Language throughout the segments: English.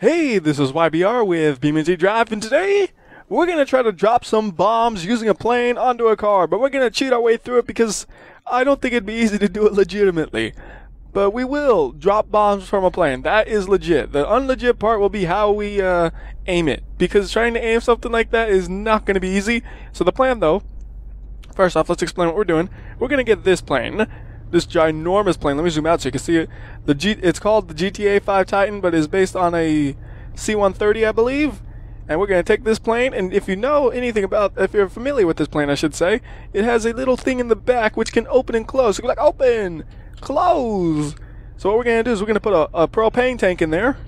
Hey, this is YBR with BeamNG Drive, and today we're going to try to drop some bombs using a plane onto a car, but we're going to cheat our way through it because I don't think it'd be easy to do it legitimately. But we will drop bombs from a plane. That is legit. The unlegit part will be how we aim it, because trying to aim something like that is not going to be easy. So the plan, though, first off, let's explain what we're doing. We're going to get this plane. This ginormous plane. Let me zoom out so you can see it. It's called the GTA 5 Titan, but is based on a C-130, I believe. And we're going to take this plane, and if you know anything about, if you're familiar with this plane, I should say, it has a little thing in the back which can open and close. So, like, open, close. So what we're going to do is we're going to put a propane tank in there,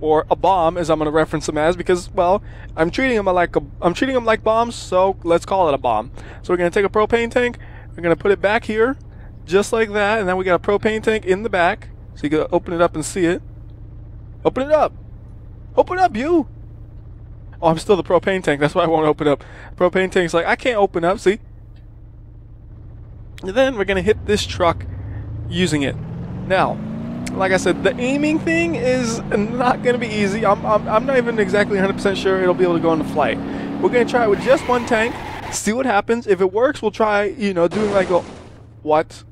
or a bomb, as I'm going to reference them as, because, well, I'm treating them like bombs, so let's call it a bomb. So we're going to take a propane tank, we're going to put it back here, just like that, and then we got a propane tank in the back, so you can open it up and see it. Open it up! Open up, you! Oh, I'm still the propane tank, that's why I won't open up. Propane tank's like, I can't open up, see? And then we're gonna hit this truck using it. Now, like I said, the aiming thing is not gonna be easy. I'm not even exactly 100% sure it'll be able to go into flight. We're gonna try it with just one tank, see what happens. If it works, we'll try, you know, doing like a... What?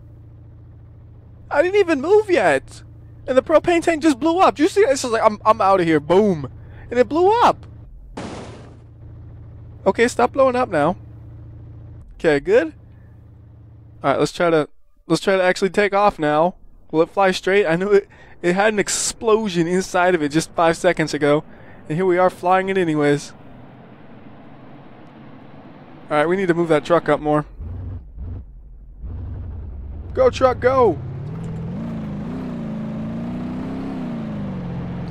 I didn't even move yet, and the propane tank just blew up. Do you see that? It's just like, I'm out of here. Boom. And it blew up. Okay, stop blowing up now. Okay, good. Alright, let's try to actually take off now. Will it fly straight? I knew it had an explosion inside of it just 5 seconds ago, and here we are flying it anyways. Alright, we need to move that truck up more. Go, truck, go!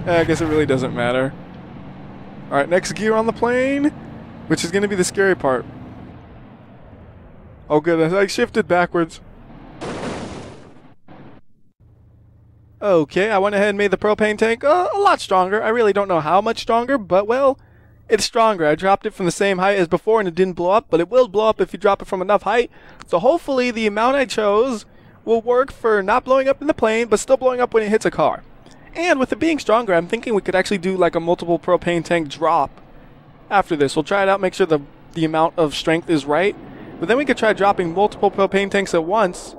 I guess it really doesn't matter. Alright, next gear on the plane, which is going to be the scary part. Oh good, I shifted backwards. Okay, I went ahead and made the propane tank a lot stronger. I really don't know how much stronger, but well, it's stronger. I dropped it from the same height as before and it didn't blow up, but it will blow up if you drop it from enough height. So hopefully the amount I chose will work for not blowing up in the plane, but still blowing up when it hits a car. And with it being stronger, I'm thinking we could actually do like a multiple propane tank drop after this. We'll try it out, make sure the amount of strength is right. But then we could try dropping multiple propane tanks at once,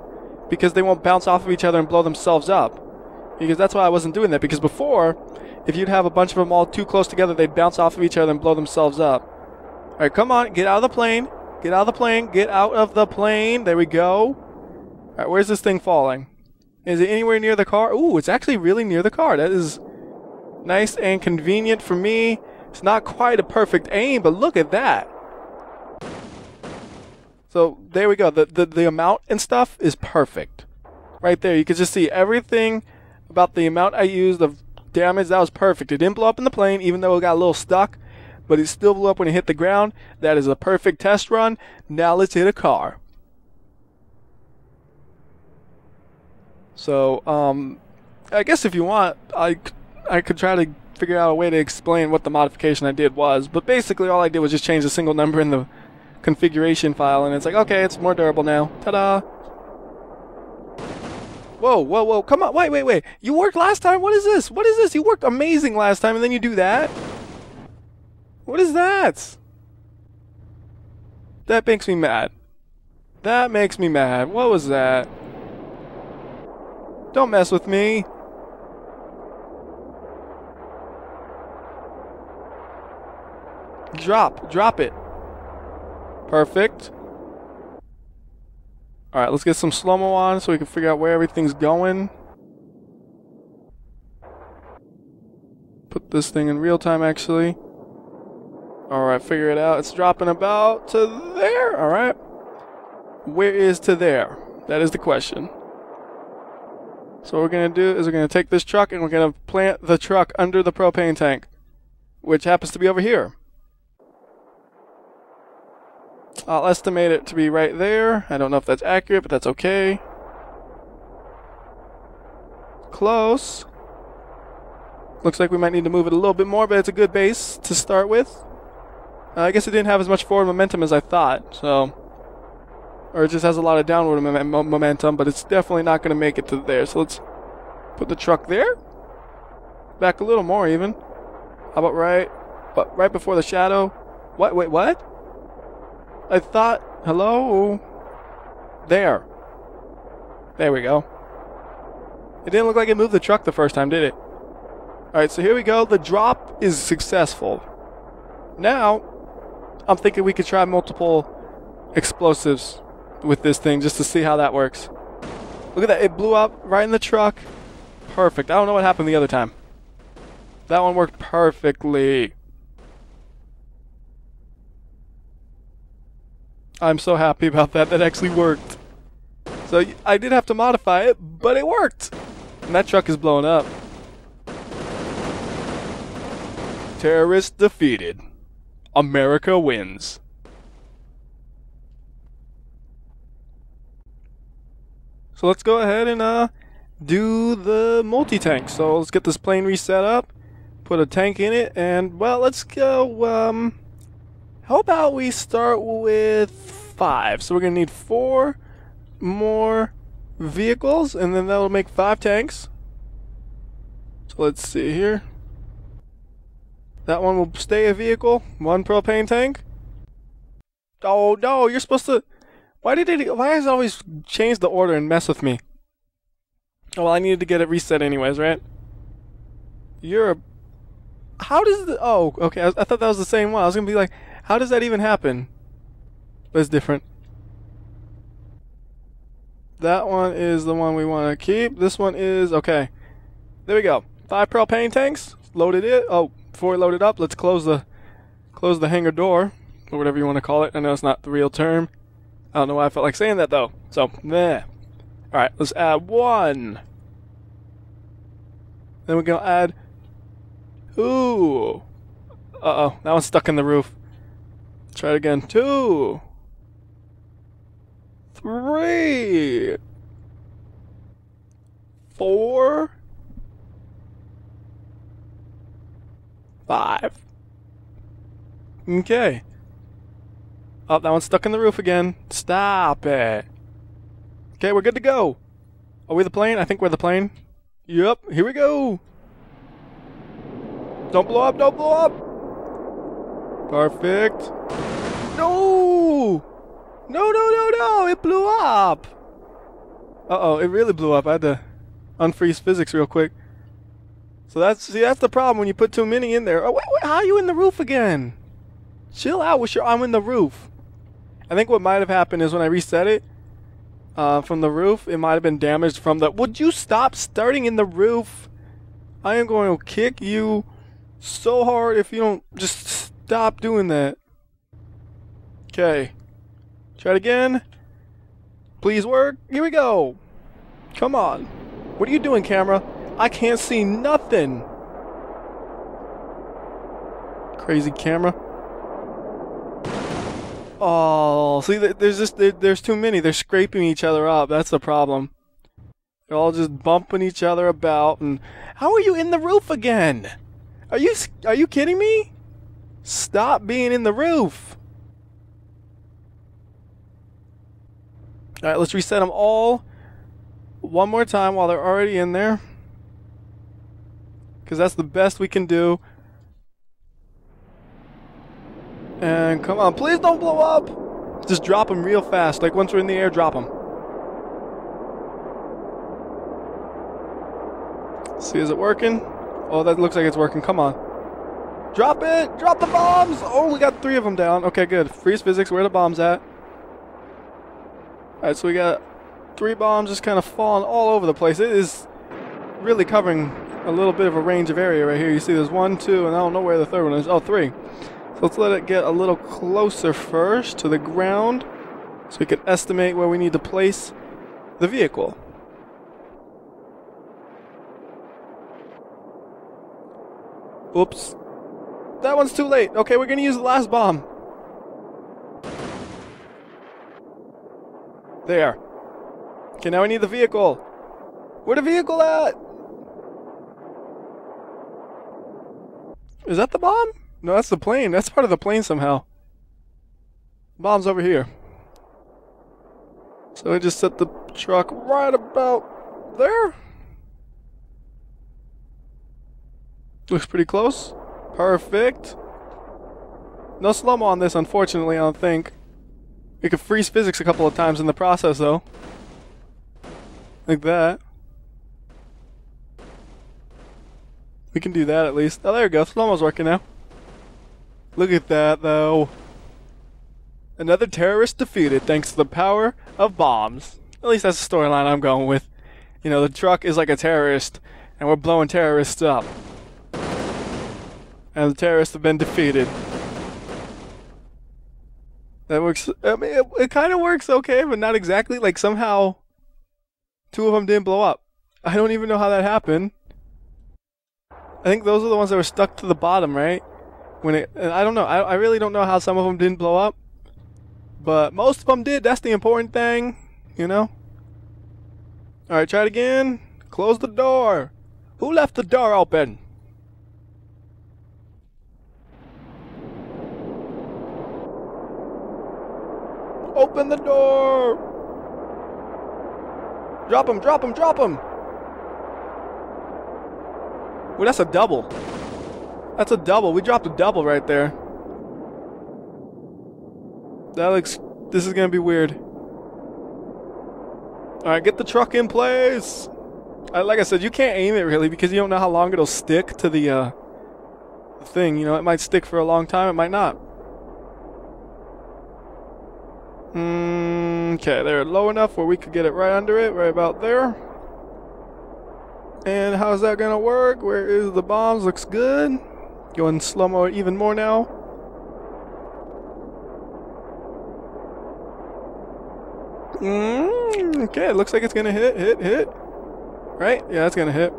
because they won't bounce off of each other and blow themselves up. Because that's why I wasn't doing that, because before, if you'd have a bunch of them all too close together, they'd bounce off of each other and blow themselves up. Alright, come on, get out of the plane. Get out of the plane. Get out of the plane. There we go. Alright, where's this thing falling? Is it anywhere near the car? Ooh, it's actually really near the car. That is nice and convenient for me. It's not quite a perfect aim, but look at that. So, there we go. The amount and stuff is perfect. Right there. You can just see everything about the amount I used of damage. That was perfect. It didn't blow up in the plane, even though it got a little stuck. But it still blew up when it hit the ground. That is a perfect test run. Now let's hit a car. So, I guess if you want, I could try to figure out a way to explain what the modification I did was, but basically all I did was just change a single number in the configuration file, and it's like, okay, it's more durable now. Ta-da! Whoa, whoa, whoa, come on, wait, wait, wait. You worked last time? What is this? What is this? You worked amazing last time, and then you do that? What is that? That makes me mad. That makes me mad. What was that? Don't mess with me. Drop. Drop it. Perfect. Alright, let's get some slow-mo on so we can figure out where everything's going. Put this thing in real time, actually. Alright, figure it out. It's dropping about to there. Alright. Where is to there? That is the question. So what we're going to do is we're going to take this truck and we're going to plant the truck under the propane tank, which happens to be over here. I'll estimate it to be right there. I don't know if that's accurate, but that's okay. Close. Looks like we might need to move it a little bit more, but it's a good base to start with. I guess it didn't have as much forward momentum as I thought, so... Or it just has a lot of downward momentum, but it's definitely not going to make it to there. So let's put the truck there. Back a little more even. How about right? But right before the shadow? What? Wait, what? I thought... Hello? There. There we go. It didn't look like it moved the truck the first time, did it? Alright, so here we go. The drop is successful. Now, I'm thinking we could try multiple explosives with this thing just to see how that works. Look at that. It blew up right in the truck. Perfect. I don't know what happened the other time. That one worked perfectly. I'm so happy about that. That actually worked. So I did have to modify it, but it worked. And that truck is blowing up. Terrorists defeated. America wins. So let's go ahead and do the multi-tank. So let's get this plane reset up, put a tank in it, and well, let's go, how about we start with 5? So we're gonna need 4 more vehicles, and then that'll make 5 tanks. So let's see here. That one will stay a vehicle, 1 propane tank. Oh no, you're supposed to... Why does it always change the order and mess with me? Oh, well, I needed to get it reset anyways, right? Europe. How does the... Oh, okay, I thought that was the same one. I was gonna be like, how does that even happen? But it's different. That one is the one we want to keep. This one is... Okay. There we go. 5 propane tanks. Loaded it. Oh, before we load it up, let's close the hangar door. Or whatever you want to call it. I know it's not the real term. I don't know why I felt like saying that though. So, meh. Alright, let's add 1. Then we're gonna add 2. Uh-oh, that one's stuck in the roof. Let's try it again. 2. 3. 4. 5. Okay. Oh, that one's stuck in the roof again. Stop it. Okay, we're good to go. Are we the plane? I think we're the plane. Yep, here we go. Don't blow up, don't blow up. Perfect. No! No, no, no, no! It blew up! Uh-oh, it really blew up. I had to unfreeze physics real quick. So that's the problem when you put too many in there. Oh, wait, how are you in the roof again? Chill out with your arm in the roof. I think what might have happened is when I reset it from the roof, it might have been damaged from the... Would you stop starting in the roof? I am going to kick you so hard if you don't just stop doing that. Okay. Try it again. Please work. Here we go. Come on. What are you doing, camera? I can't see nothing. Crazy camera. Oh, see, there's too many. They're scraping each other up. That's the problem. They're all just bumping each other about. And how are you in the roof again? Are you kidding me? Stop being in the roof. All right, let's reset them all one more time while they're already in there, because that's the best we can do. And come on, please don't blow up! Just drop them real fast. Like once we're in the air, drop them. See, is it working? Oh, that looks like it's working. Come on. Drop it! Drop the bombs! Oh, we got 3 of them down. Okay, good. Freeze physics. Where are the bombs at? Alright, so we got 3 bombs just kind of falling all over the place. It is really covering a little bit of a range of area right here. You see there's 1, 2, and I don't know where the third one is. Oh, 3. Let's let it get a little closer first to the ground so we can estimate where we need to place the vehicle. Oops. That one's too late. Okay, we're going to use the last bomb. There. Okay, now we need the vehicle. Where's the vehicle at? Is that the bomb? No, that's the plane. That's part of the plane somehow. Bomb's over here. So I just set the truck right about there. Looks pretty close. Perfect. No slow-mo on this, unfortunately, I don't think. We could freeze physics a couple of times in the process, though. Like that. We can do that, at least. Oh, there we go. Slow-mo's working now. Look at that, though. Another terrorist defeated, thanks to the power of bombs. At least that's the storyline I'm going with. You know, the truck is like a terrorist, and we're blowing terrorists up. And the terrorists have been defeated. That works. I mean, it kind of works okay, but not exactly. Like, somehow, two of them didn't blow up. I don't even know how that happened. I think those are the ones that were stuck to the bottom, right? When it, and I don't know. I really don't know how some of them didn't blow up. But most of them did. That's the important thing, you know? Alright, try it again. Close the door. Who left the door open? Open the door! Drop him, drop him, drop him! Well, that's a double. That's a double. We dropped a double right there. That looks... This is gonna be weird. Alright, get the truck in place! Like I said, you can't aim it really because you don't know how long it'll stick to the thing. You know, it might stick for a long time, it might not. Okay, they're low enough where we could get it right under it, right about there. And how's that gonna work? Where is the bombs? Looks good. Going slow-mo even more now. Okay, it looks like it's gonna hit. Right? Yeah, it's gonna hit.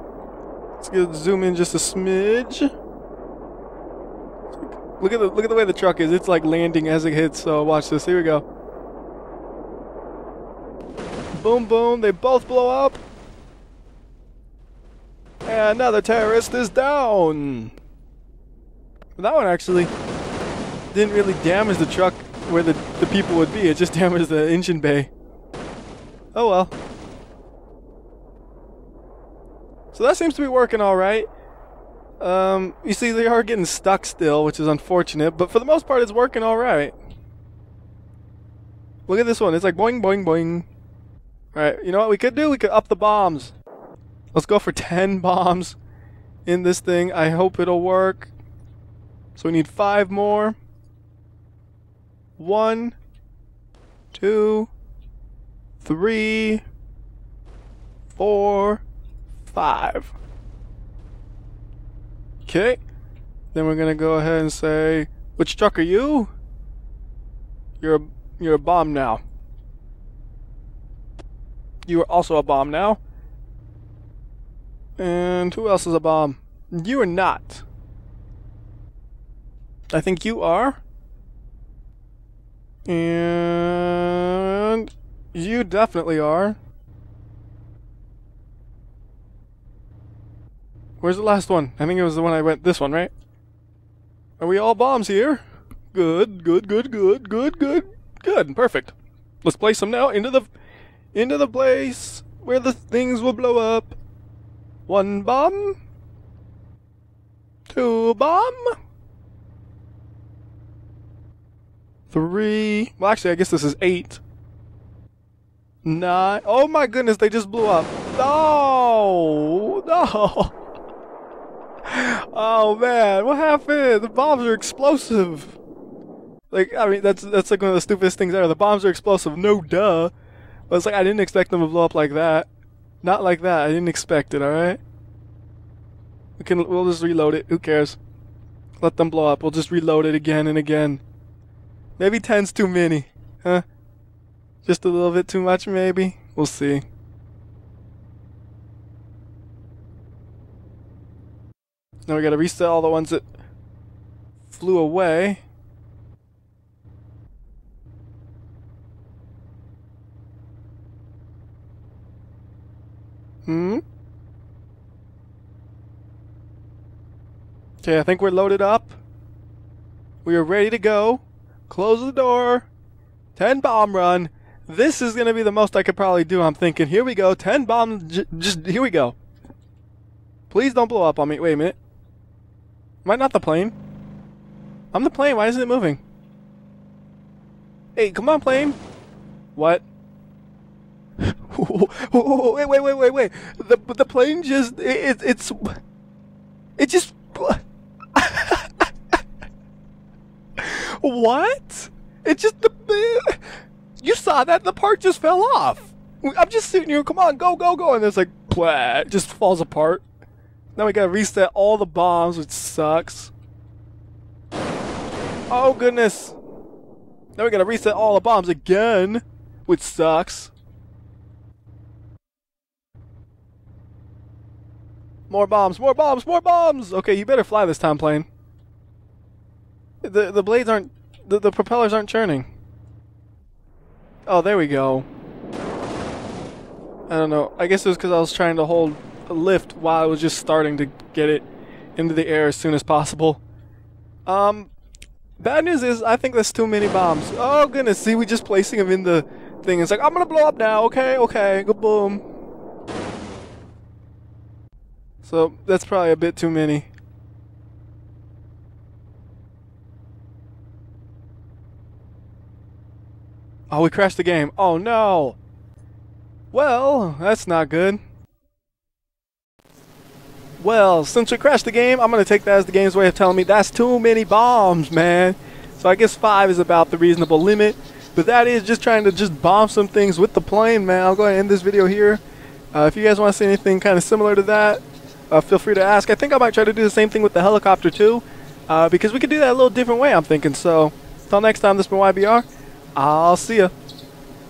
Let's zoom in just a smidge. Look at the way the truck is. It's like landing as it hits, so watch this. Here we go. Boom, boom, they both blow up. And another terrorist is down. That one actually didn't really damage the truck where the people would be. It just damaged the engine bay. Oh well. So that seems to be working all right. You see, they are getting stuck still, which is unfortunate. But for the most part, it's working all right. Look at this one. It's like boing, boing, boing. Alright, you know what we could do? We could up the bombs. Let's go for 10 bombs in this thing. I hope it'll work. So we need 5 more. 1, 2, 3, 4, 5. Okay. Then we're gonna go ahead and say, which truck are you? You're a bomb now. You are also a bomb now. And who else is a bomb? You are not. I think you are. And you definitely are. Where's the last one? I think it was the one I went, this one, right? Are we all bombs here? Good. Perfect. Let's place them now into the place where the things will blow up. 1 bomb. 2 bomb. 3. Well, actually, I guess this is 8. 9. Oh my goodness, they just blew up. No. Oh man, what happened? The bombs are explosive. Like, I mean, that's like one of the stupidest things ever. The bombs are explosive. No duh. But it's like, I didn't expect them to blow up like that. Not like that. I didn't expect it, alright? We'll just reload it. Who cares? Let them blow up. We'll just reload it again and again. Maybe 10's too many. Huh? Just a little bit too much, maybe? We'll see. Now we gotta reset all the ones that flew away. Okay, I think we're loaded up. We are ready to go. Close the door. 10 bomb run. This is gonna be the most I could probably do, I'm thinking. Here we go. 10 bomb. Just here we go. Please don't blow up on me. Wait a minute. Am I not the plane? I'm the plane. Why isn't it moving? Hey, come on, plane. What? Wait, wait, wait, wait, wait. The plane just... It just... What? It just... You saw that? The part just fell off. I'm just sitting here. Come on, go, go, go. And it's like... It just falls apart. Now we gotta reset all the bombs, which sucks. Oh, goodness. Now we gotta reset all the bombs again, which sucks. More bombs, more bombs, more bombs! Okay, you better fly this time, plane. The blades aren't... The propellers aren't churning. Oh, there we go. I don't know. I guess it was because I was trying to hold a lift while I was just starting to get it into the air as soon as possible. Bad news is, I think that's too many bombs. Oh, goodness. See, we're just placing them in the thing. It's like, I'm gonna blow up now. Okay, okay. Go boom. So, that's probably a bit too many. Oh, we crashed the game. Oh, no! Well, that's not good. Well, since we crashed the game, I'm gonna take that as the game's way of telling me that's too many bombs, man. So I guess 5 is about the reasonable limit. But that is just trying to just bomb some things with the plane, man. I'll go ahead and end this video here. If you guys want to see anything kind of similar to that, feel free to ask. I think I might try to do the same thing with the helicopter too, because we could do that a little different way, I'm thinking. So, until next time, this has been YBR. I'll see ya.